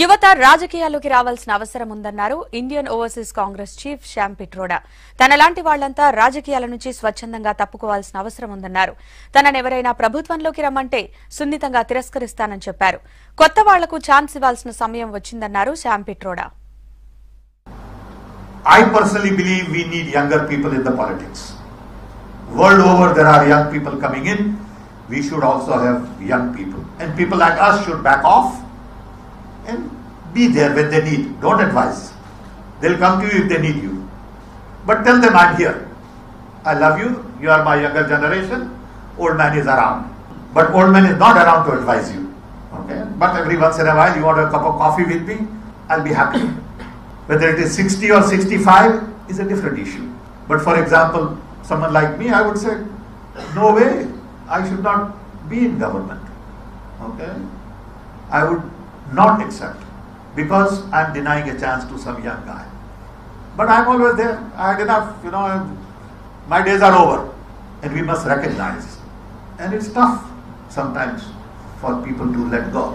యువత రాజకీయాల్లోకి రావాల్సిన అవసరం ఉందన్నారు Indian Overseas Congress chief Shyam Pitroda. తనలాంటి వాళ్లంతా రాజకీయాల నుంచి స్వచ్ఛందంగా తప్పుకోవాల్సిన అవసరం ఉందన్నారు. తననెవరైనా ప్రభుత్వంలోకి రమ్మంటే సున్నితంగా తిరస్కరిస్తానని చెప్పారు. కొత్త వాళ్లకు ఛాన్స్ ఇవ్వాల్సిన సమయం వచ్చిందన్నారు Shyam Pitroda. I personally believe we need younger people in the politics. World over there are young people coming in. We should also have young people. And people like us should back off. And be there when they need. Don't advise. They'll come to you if they need you. But tell them I'm here. I love you. You are my younger generation. Old man is around. But old man is not around to advise you. Okay? But every once in a while you want a cup of coffee with me, I'll be happy. Whether it is 60 or 65 is a different issue. But for example, someone like me, I would say, no way, I should not be in government. Okay? I would not accept because I'm denying a chance to some young guy. But I'm always there. I had enough, my days are over, and we must recognize. And it's tough sometimes for people to let go.